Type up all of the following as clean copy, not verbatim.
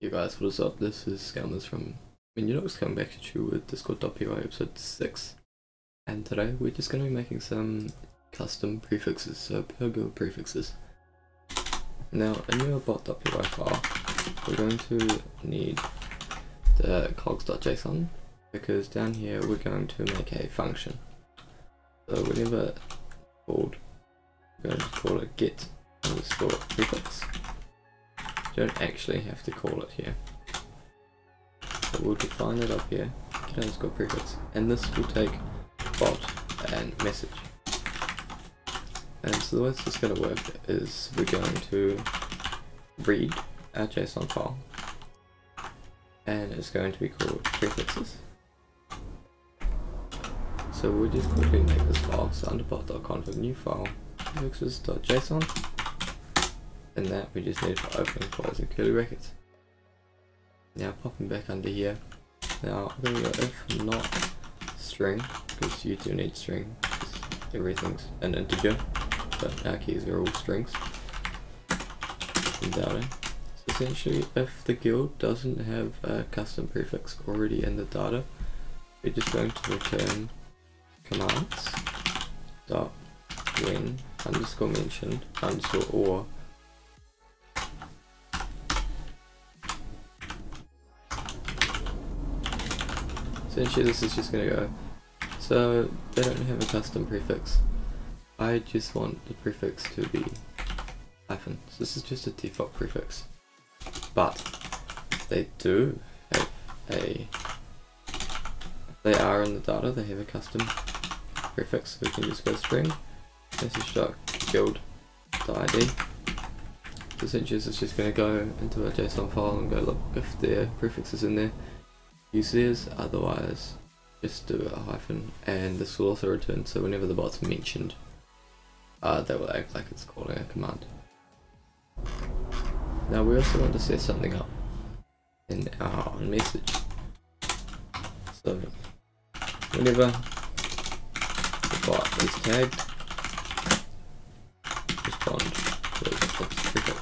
You guys, what is up? This is Skelmis from Unix, coming back at you with Discord.py episode 6. And today we're just going to be making some custom prefixes, so per guild prefixes. Now in your bot.py file, we're going to need the cogs.json, because down here we're going to make a function. So whenever called, we're going to call it get underscore prefix. Don't actually have to call it here, but we'll define it up here, get underscore prefix, and this will take bot and message. And so the way this is going to work is we're going to read our JSON file, and it's going to be called prefixes. So we'll just quickly make this file, so under bot.conf, new file, prefixes.json. And that we just need for opening, closing curly brackets. Now popping back under here, now I'm going to go if not string, because you do need string, because everything's an integer, but our keys are all strings. Without it. So essentially, if the guild doesn't have a custom prefix already in the data, we're just going to return commands dot when underscore mentioned underscore or essentially this is just going to go, so they don't have a custom prefix, I just want the prefix to be hyphen, so this is just a default prefix, but they do have a, they are in the data, they have a custom prefix, so we can just go string message.guild.id. So essentially this is just going to go into a JSON file and go look if their prefix is in there. Use theirs, otherwise just do a hyphen, and this will also return, so whenever the bot's mentioned, they will act like it's calling a command. Now we also want to set something up in our message, so whenever the bot is tagged, respond with its prefix.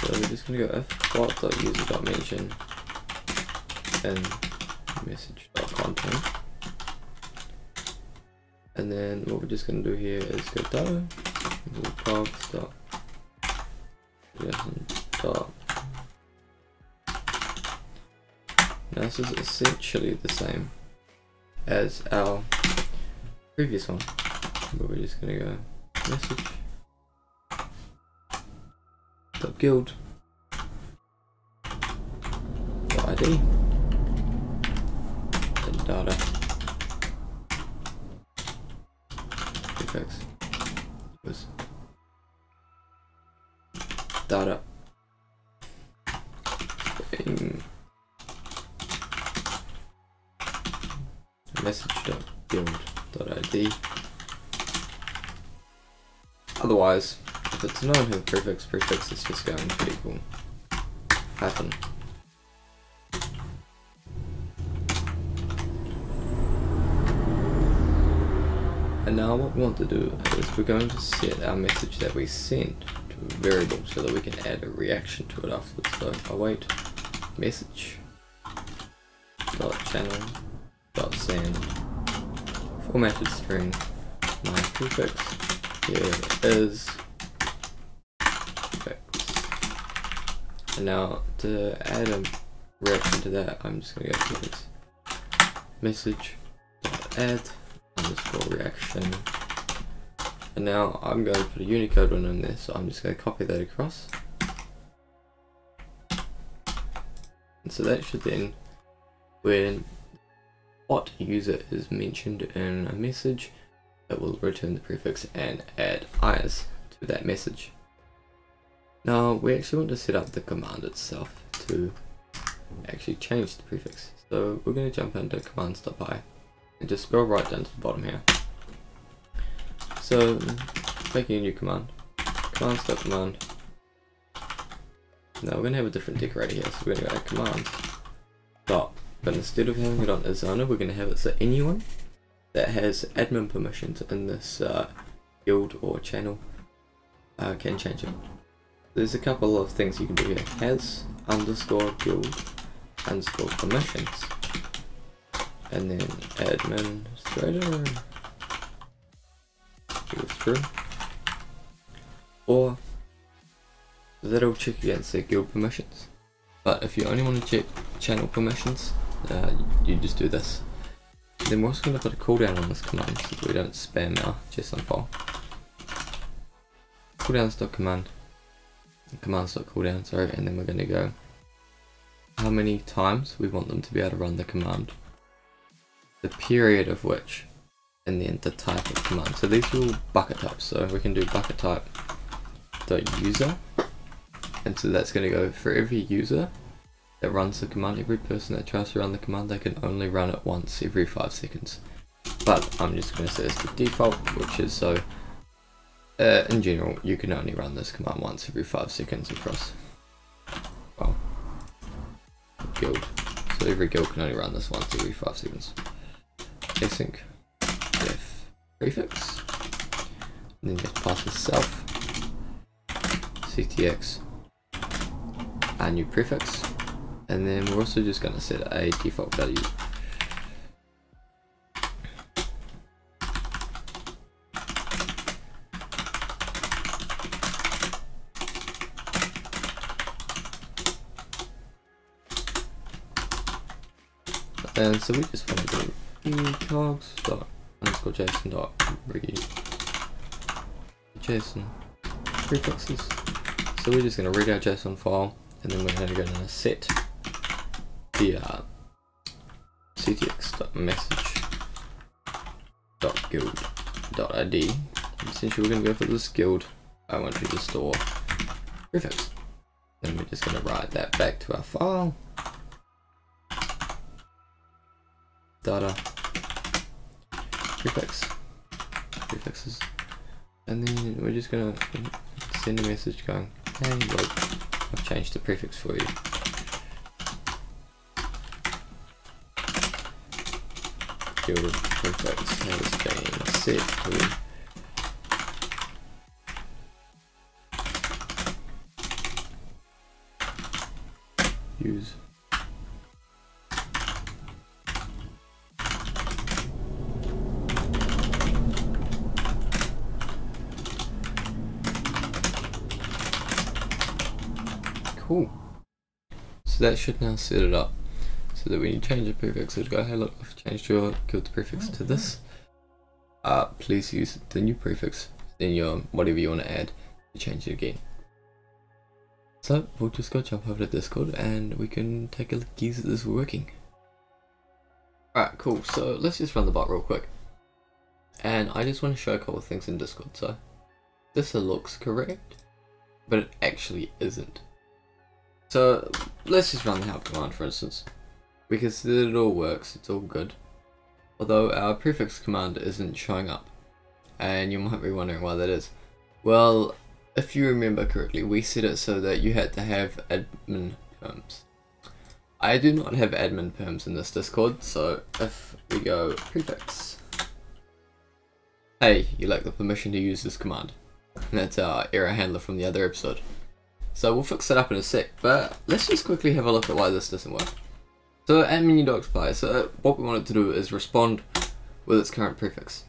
So we're just going to go if bot.user.mention and message.content, and then what we're just going to do here is go data cogs.json. Now this is essentially the same as our previous one, but we're just going to go message.guild.id data prefix was data string message.guild.id. Otherwise, if it's not have prefix is just going to equal hyphen. And now what we want to do is we're going to set our message that we send to a variable so that we can add a reaction to it afterwards. So await message dot channel dot send formatted string my prefix, here it is prefix. And now to add a reaction to that, I'm just going to go prefix message dot add underscore reaction, and now I'm going to put a Unicode one in there, so I'm just going to copy that across, and so that should then, when bot user is mentioned in a message, it will return the prefix and add IS to that message. Now we actually want to set up the command itself to actually change the prefix, so we're going to jump into commands.py and just scroll right down to the bottom here. So making a new command, command. Now we're going to have a different decorator here, so we're going to go to command dot, but instead of having it on its owner, we're going to have it so anyone that has admin permissions in this guild or channel can change it. There's a couple of things you can do here. Has underscore guild underscore permissions, and then administrator goes through, or that'll check against their guild permissions. But if you only want to check channel permissions, you just do this. Then we're also going to put a cooldown on this command so that we don't spam our JSON file. Cooldowns.command, commands.cooldown, sorry, and then we're going to go how many times we want them to be able to run the command, the period of which, and then the type of command. So these are all bucket types, so we can do bucket type .user, and so that's going to go for every user that runs the command. Every person that tries to run the command, they can only run it once every 5 seconds. But I'm just going to set this to default, which is so in general you can only run this command once every 5 seconds across, well, guild. So every guild can only run this once every 5 seconds. Async def prefix, and then just pass itself ctx our new prefix, and then we're also just going to set a default value. And so we just want to do cogs.json prefixes. So we're just going to read our JSON file, and then we're going to go down to set the ctx.message.guild.id. Essentially, we're going to go for this guild. I want you to store prefix. Then we're just going to write that back to our file. Data prefixes, and then we're just gonna send a message going, hey look, I've changed the prefix for you. Guild prefix has been set to use . Cool. So that should now set it up so that when you change the prefix, it'll go, hey look, I've changed your guild prefix to this. Please use the new prefix. Then your whatever you want to add, you change it again. So we'll just go jump over to Discord and we can take a look at this working. Alright, cool. So let's just run the bot real quick. And I just want to show a couple of things in Discord. So this looks correct, but it actually isn't. So let's just run the help command, for instance. We can see that it all works, it's all good. Although our prefix command isn't showing up. And you might be wondering why that is. Well, if you remember correctly, we set it so that you had to have admin perms. I do not have admin perms in this Discord, so if we go prefix, hey, you lack the permission to use this command. And that's our error handler from the other episode. So we'll fix it up in a sec, but let's just quickly have a look at why this doesn't work. So at menu.py, so what we want it to do is respond with its current prefix,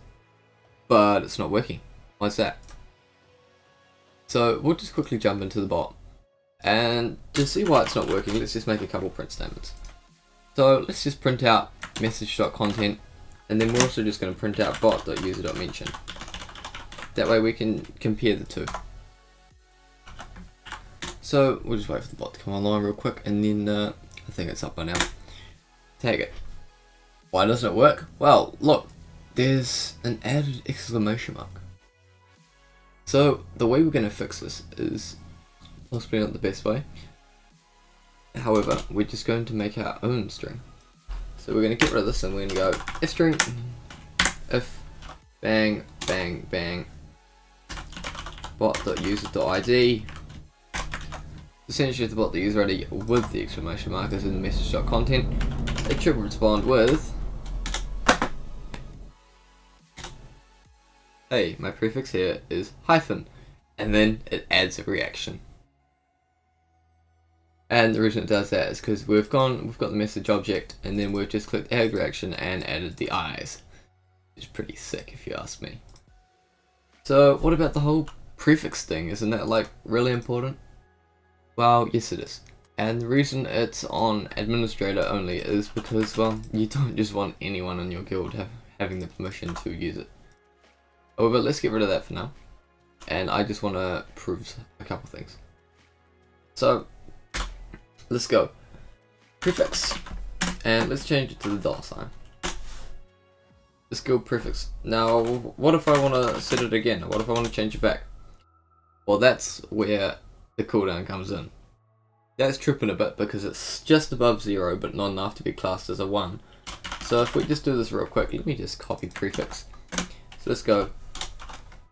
but it's not working. Why's that? So we'll just quickly jump into the bot, and to see why it's not working, let's just make a couple print statements. So let's just print out message.content, and then we're also just going to print out bot.user.mention. That way we can compare the two. So we'll just wait for the bot to come online real quick, and then I think it's up by now. Tag it. Why doesn't it work? Well, look, there's an added exclamation mark. So the way we're going to fix this is possibly not the best way. However, we're just going to make our own string. So we're going to get rid of this, and we're going to go if string, if bang bang bang bot.user.id. Essentially, if the bot that user ID with the exclamation mark is in the message.content, it should respond with, hey, my prefix here is hyphen, and then it adds a reaction. And the reason it does that is because we've got the message object, and then we've just clicked arrow direction and added the eyes. Which is pretty sick if you ask me. So what about the whole prefix thing? Isn't that like really important? Well, yes it is. And the reason it's on administrator only is because, well, you don't just want anyone in your guild having the permission to use it. However, let's get rid of that for now. And I just want to prove a couple things. So, let's go. Prefix. And let's change it to the $. Let's go prefix. Now, what if I want to set it again? What if I want to change it back? Well, that's where the cooldown comes in. That's tripping a bit because it's just above 0 but not enough to be classed as a 1. So if we just do this real quick, let me just copy prefix. So let's go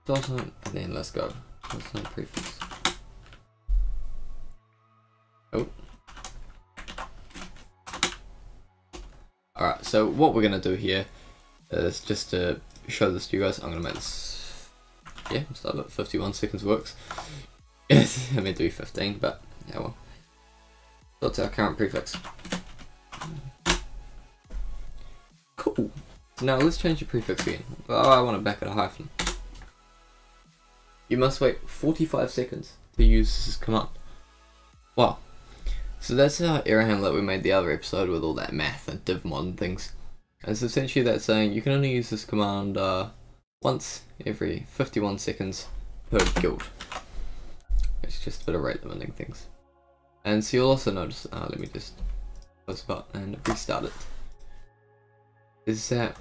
$, and then let's go $prefix. Oh. Alright, so what we're going to do here is, just to show this to you guys, I'm going to make this, yeah, start at 51 seconds works. Yes, I meant to be 15, but yeah, well. That's our current prefix. Cool. So now let's change the prefix again. Oh, I want it back at a hyphen. You must wait 45 seconds to use this command. Wow. So that's our error handler that we made the other episode with all that math and div mod and things. And it's essentially that saying you can only use this command once every 51 seconds per guild. It's just a bit of rate limiting things. And so you'll also notice, let me just close the bot and restart it. Is that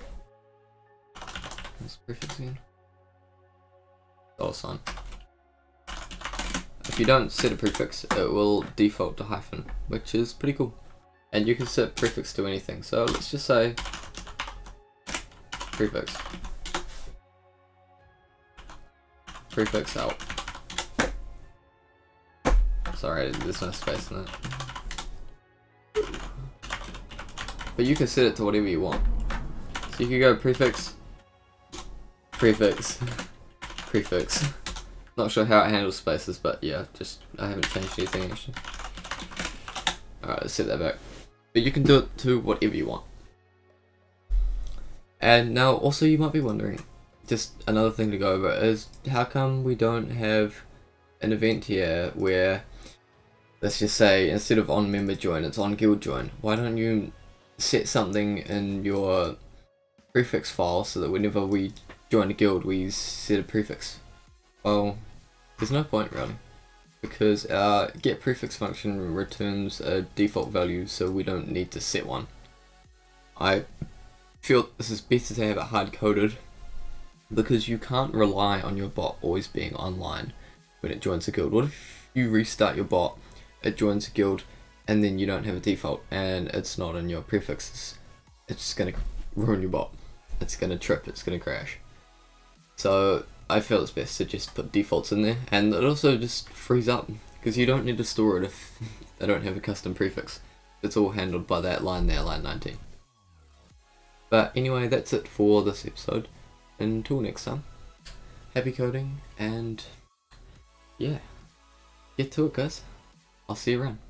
prefix again? $. If you don't set a prefix, it will default to hyphen, which is pretty cool. And you can set prefix to anything. So let's just say prefix. Prefix out. Sorry, there's no space in it. But you can set it to whatever you want. So you can go prefix, prefix, prefix. Not sure how it handles spaces, but yeah, just I haven't changed anything actually. Alright, let's set that back. But you can do it to whatever you want. And now also you might be wondering, just another thing to go over is how come we don't have an event here where, let's just say, instead of on member join, it's on guild join. Why don't you set something in your prefix file so that whenever we join a guild, we set a prefix? Well, there's no point really, because our get prefix function returns a default value, so we don't need to set one. I feel this is better to have it hard coded, because you can't rely on your bot always being online when it joins a guild. What if you restart your bot? It joins a guild and then you don't have a default and it's not in your prefixes. It's going to ruin your bot. It's going to trip, it's going to crash. So I feel it's best to just put defaults in there, and it also just frees up because you don't need to store it if they don't have a custom prefix. It's all handled by that line there, line 19. But anyway, that's it for this episode. Until next time, happy coding, and yeah, get to it guys. I'll see you around.